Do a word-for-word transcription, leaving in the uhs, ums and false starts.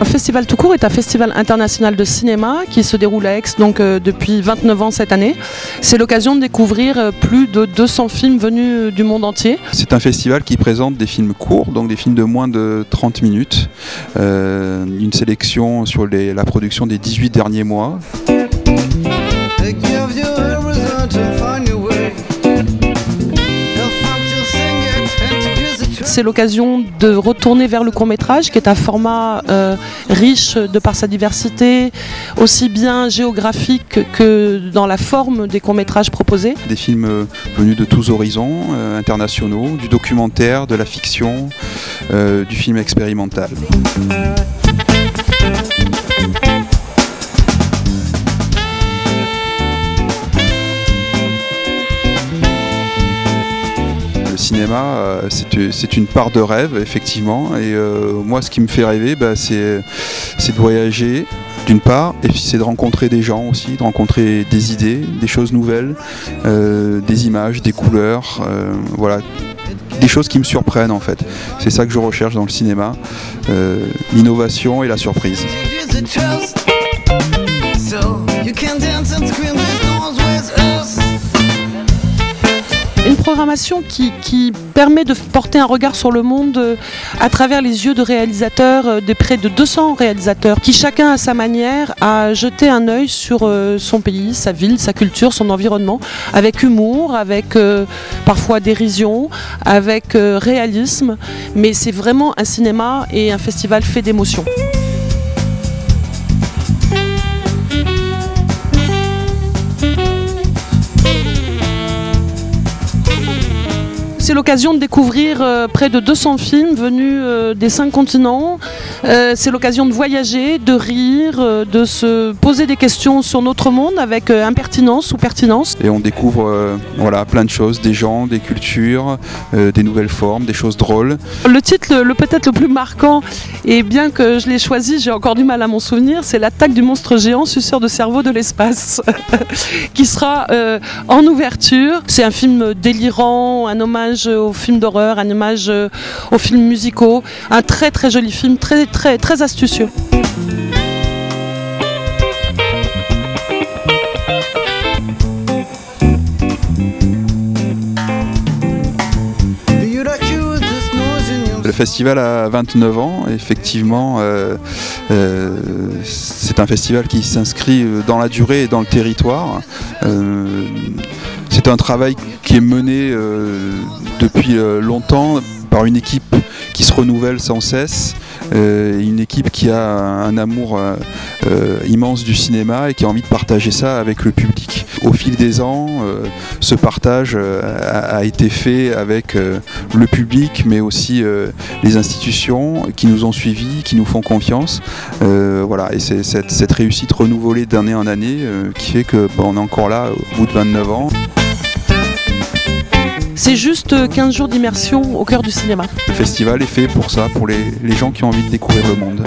Un festival tout court est un festival international de cinéma qui se déroule à Aix donc, euh, depuis vingt-neuf ans cette année. C'est l'occasion de découvrir plus de deux cents films venus du monde entier. C'est un festival qui présente des films courts, donc des films de moins de trente minutes. Euh, une sélection sur les, la production des dix-huit derniers mois. C'est l'occasion de retourner vers le court-métrage qui est un format euh, riche de par sa diversité, aussi bien géographique que dans la forme des courts-métrages proposés. Des films euh, venus de tous horizons, euh, internationaux, du documentaire, de la fiction, euh, du film expérimental. Le cinéma, c'est une part de rêve, effectivement, et euh, moi ce qui me fait rêver, bah, c'est de voyager d'une part, et puis c'est de rencontrer des gens aussi, de rencontrer des idées, des choses nouvelles, euh, des images, des couleurs, euh, voilà, des choses qui me surprennent en fait. C'est ça que je recherche dans le cinéma, euh, l'innovation et la surprise. Une programmation qui, qui permet de porter un regard sur le monde à travers les yeux de réalisateurs, de près de deux cents réalisateurs, qui chacun à sa manière a jeté un œil sur son pays, sa ville, sa culture, son environnement, avec humour, avec euh, parfois dérision, avec euh, réalisme, mais c'est vraiment un cinéma et un festival fait d'émotions. C'est l'occasion de découvrir euh, près de deux cents films venus euh, des cinq continents. Euh, c'est l'occasion de voyager, de rire, euh, de se poser des questions sur notre monde avec euh, impertinence ou pertinence. Et on découvre euh, voilà, plein de choses, des gens, des cultures, euh, des nouvelles formes, des choses drôles. Le titre le, le, peut-être le plus marquant, et bien que je l'ai choisi, j'ai encore du mal à m'en souvenir, c'est l'attaque du monstre géant suceur de cerveau de l'espace, qui sera euh, en ouverture. C'est un film délirant, un hommage aux films d'horreur, un hommage aux films musicaux, un très très joli film, très très très astucieux. Le festival a vingt-neuf ans, effectivement, euh, euh, c'est un festival qui s'inscrit dans la durée et dans le territoire. Euh, C'est un travail qui est mené euh, depuis euh, longtemps par une équipe qui se renouvelle sans cesse, euh, une équipe qui a un amour euh, euh, immense du cinéma et qui a envie de partager ça avec le public. Au fil des ans, euh, ce partage euh, a, a été fait avec euh, le public, mais aussi euh, les institutions qui nous ont suivis, qui nous font confiance. Euh, voilà, et c'est cette, cette réussite renouvelée d'année en année euh, qui fait que bah, on est encore là au bout de vingt-neuf ans. C'est juste quinze jours d'immersion au cœur du cinéma. Le festival est fait pour ça, pour les, les gens qui ont envie de découvrir le monde.